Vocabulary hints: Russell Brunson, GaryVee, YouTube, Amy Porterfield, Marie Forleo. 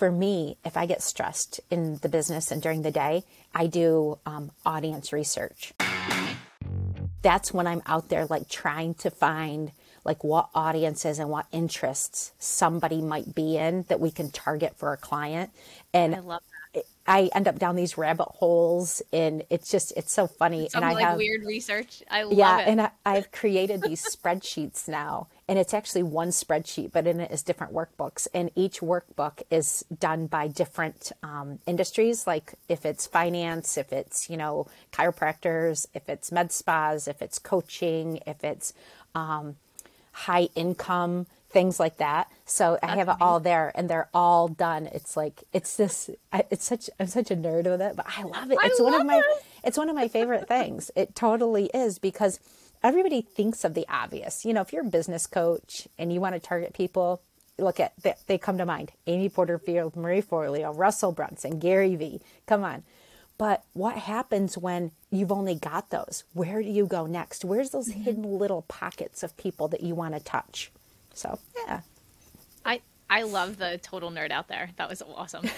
for me, if I get stressed in the business and during the day, I do audience research. That's when I'm out there like trying to find like what audiences and what interests somebody might be in that we can target for a client. And I love that. I end up down these rabbit holes, and it's just, it's so funny. Some, and I like have weird research. I love it. And I've created these spreadsheets now, and it's actually one spreadsheet, but in it is different workbooks, and each workbook is done by different industries. Like if it's finance, if it's, you know, chiropractors, if it's med spas, if it's coaching, if it's high income, things like that. So I have it all there, and they're all done. It's like, it's this, it's such, I'm such a nerd with it, but I love it. It's one of my, it's one of my favorite things. It totally is, because everybody thinks of the obvious. You know, if you're a business coach and you want to target people, look at, they come to mind. Amy Porterfield, Marie Forleo, Russell Brunson, Gary Vee, come on. But what happens when you've only got those? Where do you go next? Where's those hidden little pockets of people that you want to touch? So, yeah. I love the total nerd out there. That was awesome.